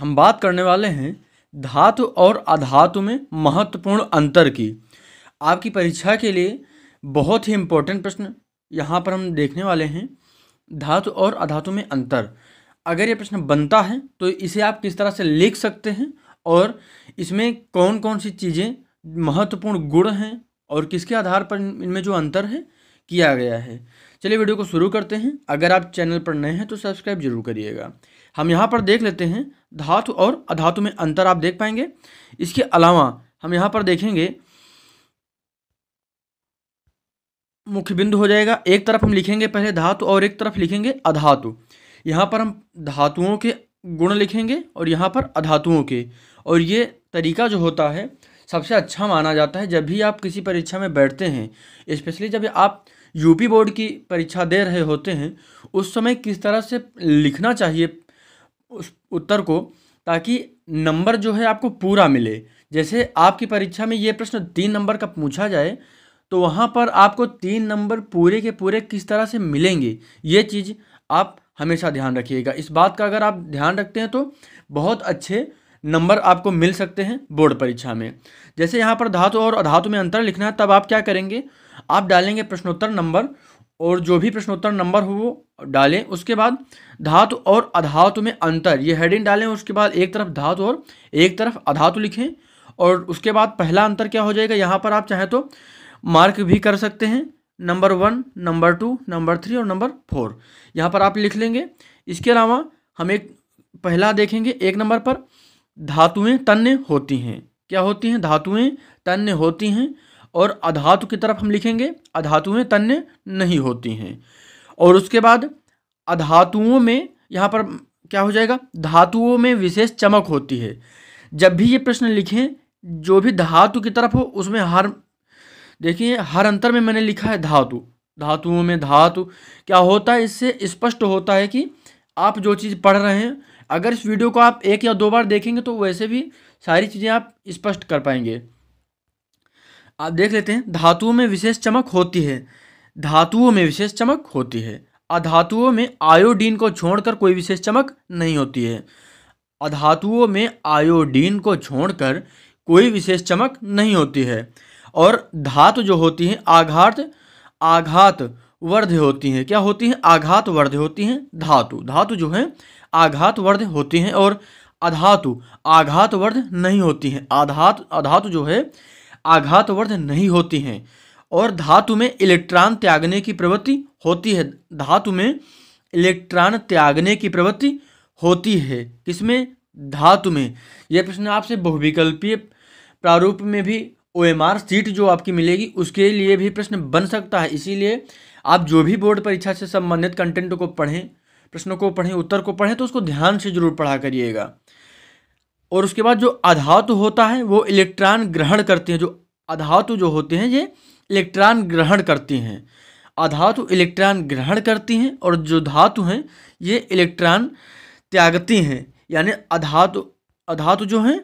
हम बात करने वाले हैं धातु और अधातु में महत्वपूर्ण अंतर की। आपकी परीक्षा के लिए बहुत ही इम्पोर्टेंट प्रश्न यहाँ पर हम देखने वाले हैं, धातु और अधातु में अंतर। अगर ये प्रश्न बनता है तो इसे आप किस तरह से लिख सकते हैं और इसमें कौन कौन सी चीज़ें महत्वपूर्ण गुण हैं और किसके आधार पर इनमें जो अंतर है किया गया है। चलिए वीडियो को शुरू करते हैं। अगर आप चैनल पर नए हैं तो सब्सक्राइब जरूर करिएगा। हम यहाँ पर देख लेते हैं धातु और अधातु में अंतर आप देख पाएंगे। इसके अलावा हम यहाँ पर देखेंगे मुख्य बिंदु हो जाएगा, एक तरफ हम लिखेंगे पहले धातु और एक तरफ लिखेंगे अधातु। यहाँ पर हम धातुओं के गुण लिखेंगे और यहाँ पर अधातुओं के। और ये तरीका जो होता है सबसे अच्छा माना जाता है। जब भी आप किसी परीक्षा में बैठते हैं, स्पेशली जब आप यूपी बोर्ड की परीक्षा दे रहे होते हैं, उस समय किस तरह से लिखना चाहिए उस उत्तर को, ताकि नंबर जो है आपको पूरा मिले। जैसे आपकी परीक्षा में ये प्रश्न 3 नंबर का पूछा जाए तो वहाँ पर आपको 3 नंबर पूरे के पूरे किस तरह से मिलेंगे, ये चीज़ आप हमेशा ध्यान रखिएगा। इस बात का अगर आप ध्यान रखते हैं तो बहुत अच्छे नंबर आपको मिल सकते हैं बोर्ड परीक्षा में। जैसे यहाँ पर धातु और अधातु में अंतर लिखना है, तब आप क्या करेंगे, आप डालेंगे प्रश्नोत्तर नंबर, और जो भी प्रश्नोत्तर नंबर हो वो डालें। उसके बाद धातु और अधातु में अंतर, ये हेडिंग डालें। उसके बाद एक तरफ धातु और एक तरफ अधातु लिखें। और उसके बाद पहला अंतर क्या हो जाएगा, यहाँ पर आप चाहें तो मार्क भी कर सकते हैं, नंबर 1, नंबर 2, नंबर 3 और नंबर 4 यहाँ पर आप लिख लेंगे। इसके अलावा हम एक पहला देखेंगे 1 नंबर पर, धातुएं तन्य होती हैं। क्या होती हैं, धातुएं तन्य होती हैं। और अधातु की तरफ हम लिखेंगे अधातुएं तन्य नहीं होती हैं। और उसके बाद अधातुओं में यहाँ पर क्या हो जाएगा, धातुओं में विशेष चमक होती है। जब भी ये प्रश्न लिखें, जो भी धातु की तरफ हो उसमें हर, देखिए हर अंतर में मैंने लिखा है धातु, धातुओं में धातु। क्या होता है, इससे स्पष्ट होता है कि आप जो चीज़ पढ़ रहे हैं, अगर इस वीडियो को आप 1 या 2 बार देखेंगे तो वैसे भी सारी चीज़ें आप स्पष्ट कर पाएंगे। आप देख लेते हैं, धातुओं में विशेष चमक होती है, धातुओं में विशेष चमक होती है। अधातुओं में आयोडीन को छोड़कर कोई विशेष चमक नहीं होती है। अधातुओं में आयोडीन को छोड़कर कोई विशेष चमक नहीं होती है। और धातु जो होती है आघात वर्ध होती हैं। क्या होती हैं, आघात वर्ध होती हैं। धातु जो है आघात वर्ध होती हैं और अधातु आघात वर्ध नहीं होती हैं। अधातु जो है आघात वर्ध नहीं होती हैं। और धातु में इलेक्ट्रॉन त्यागने की प्रवृत्ति होती है। धातु में इलेक्ट्रॉन त्यागने की प्रवृत्ति होती है, किसमें, धातु में। यह प्रश्न आपसे बहुविकल्पीय प्रारूप में भी OMR सीट जो आपकी मिलेगी उसके लिए भी प्रश्न बन सकता है। इसीलिए आप जो भी बोर्ड परीक्षा से संबंधित कंटेंट को पढ़ें, प्रश्नों को पढ़ें, उत्तर को पढ़ें, तो उसको ध्यान से जरूर पढ़ा करिएगा। और उसके बाद जो अधातु होता है वो इलेक्ट्रॉन ग्रहण करती हैं। जो अधातु जो होते हैं ये इलेक्ट्रॉन ग्रहण करती हैं। अधातु इलेक्ट्रॉन ग्रहण करती हैं और जो धातु हैं ये इलेक्ट्रॉन त्यागती हैं। यानी अधातु जो हैं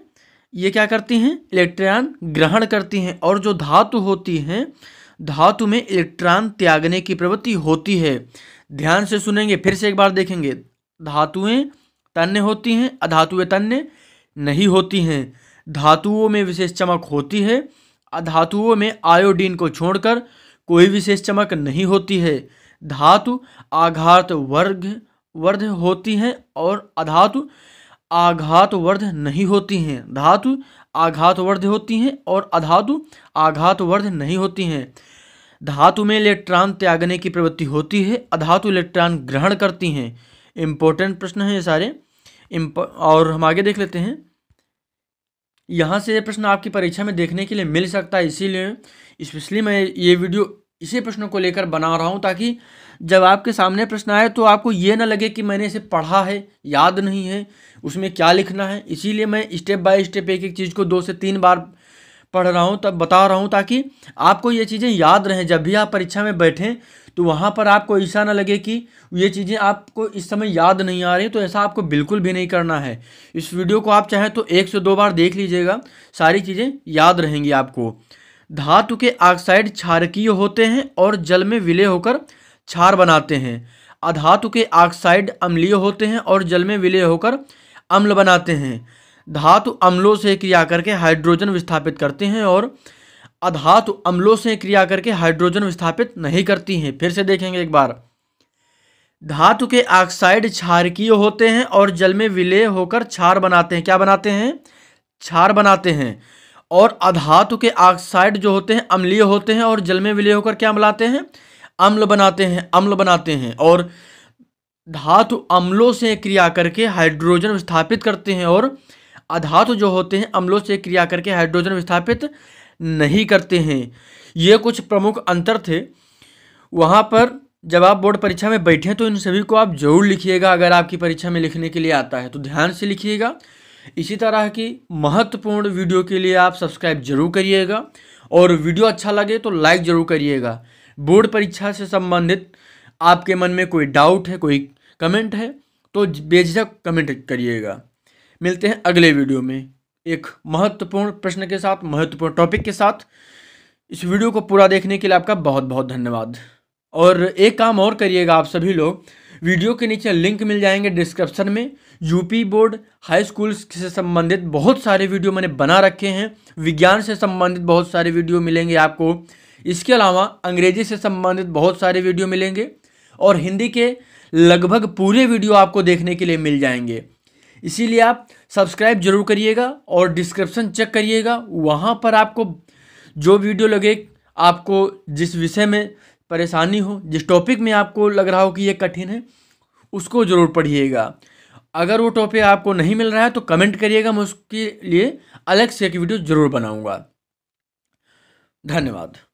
ये क्या करती हैं, इलेक्ट्रॉन ग्रहण करती हैं। और जो धातु होती हैं, धातु में इलेक्ट्रॉन त्यागने की प्रवृत्ति होती है। ध्यान से सुनेंगे, फिर से एक बार देखेंगे, धातुएं तन्य होती हैं, अधातुएं तन्य नहीं होती हैं। धातुओं में विशेष चमक होती है, अधातुओं में आयोडीन को छोड़कर कोई विशेष चमक नहीं होती है। धातु आघात वर्ध होती है और अधातु आघात वर्ध नहीं होती हैं। धातु आघात वर्ध होती हैं और अधातु आघात वर्ध नहीं होती हैं। धातु में इलेक्ट्रॉन त्यागने की प्रवृत्ति होती है, अधातु इलेक्ट्रॉन ग्रहण करती हैं। इम्पोर्टेंट प्रश्न हैं ये सारे। और हम आगे देख लेते हैं, यहाँ से ये प्रश्न आपकी परीक्षा में देखने के लिए मिल सकता है। इसीलिए स्पेशली मैं ये वीडियो इसी प्रश्नों को लेकर बना रहा हूँ, ताकि जब आपके सामने प्रश्न आए तो आपको ये ना लगे कि मैंने इसे पढ़ा है, याद नहीं है उसमें क्या लिखना है। इसीलिए मैं स्टेप बाय स्टेप एक चीज़ को 2 से 3 बार पढ़ रहा हूँ, तब बता रहा हूँ, ताकि आपको ये चीज़ें याद रहें। जब भी आप परीक्षा में बैठें तो वहाँ पर आपको ऐसा ना लगे कि ये चीज़ें आपको इस समय याद नहीं आ रही, तो ऐसा आपको बिल्कुल भी नहीं करना है। इस वीडियो को आप चाहें तो 1 से 2 बार देख लीजिएगा, सारी चीज़ें याद रहेंगी आपको। धातु के ऑक्साइड क्षारकीय होते हैं और जल में विलय होकर क्षार बनाते हैं। अधातु के ऑक्साइड अम्लीय होते हैं और जल में विलय होकर अम्ल बनाते हैं। धातु अम्लों से क्रिया करके हाइड्रोजन विस्थापित करते हैं और अधातु अम्लों से क्रिया करके हाइड्रोजन विस्थापित नहीं करती हैं। फिर से देखेंगे एक बार, धातु के ऑक्साइड क्षारकीय होते हैं और जल में विलय होकर क्षार बनाते हैं। क्या बनाते हैं? क्षार बनाते हैं। और अधातु के ऑक्साइड जो होते हैं अम्लीय होते हैं और जल में विलय होकर क्या मिलाते हैं? अम्ल बनाते हैं, अम्ल बनाते हैं। और धातु अम्लों से क्रिया करके हाइड्रोजन विस्थापित करते हैं और अधातु जो होते हैं अम्लों से क्रिया करके हाइड्रोजन विस्थापित नहीं करते हैं। ये कुछ प्रमुख अंतर थे। वहाँ पर जब आप बोर्ड परीक्षा में बैठें तो इन सभी को आप जरूर लिखिएगा, अगर आपकी परीक्षा में लिखने के लिए आता है तो ध्यान से लिखिएगा। इसी तरह की महत्वपूर्ण वीडियो के लिए आप सब्सक्राइब जरूर करिएगा और वीडियो अच्छा लगे तो लाइक जरूर करिएगा। बोर्ड परीक्षा से संबंधित आपके मन में कोई डाउट है, कोई कमेंट है तो बेझिझक कमेंट करिएगा। मिलते हैं अगले वीडियो में एक महत्वपूर्ण प्रश्न के साथ, महत्वपूर्ण टॉपिक के साथ। इस वीडियो को पूरा देखने के लिए आपका बहुत बहुत धन्यवाद। और एक काम और करिएगा आप सभी लोग, वीडियो के नीचे लिंक मिल जाएंगे डिस्क्रिप्शन में। यूपी बोर्ड हाई स्कूल से संबंधित बहुत सारे वीडियो मैंने बना रखे हैं, विज्ञान से संबंधित बहुत सारे वीडियो मिलेंगे आपको, इसके अलावा अंग्रेजी से संबंधित बहुत सारे वीडियो मिलेंगे और हिंदी के लगभग पूरे वीडियो आपको देखने के लिए मिल जाएंगे। इसीलिए आप सब्सक्राइब जरूर करिएगा और डिस्क्रिप्शन चेक करिएगा, वहाँ पर आपको जो वीडियो लगे, आपको जिस विषय में परेशानी हो, जिस टॉपिक में आपको लग रहा हो कि ये कठिन है, उसको ज़रूर पढ़िएगा। अगर वो टॉपिक आपको नहीं मिल रहा है तो कमेंट करिएगा, मैं उसके लिए अलग से एक वीडियो ज़रूर बनाऊँगा। धन्यवाद।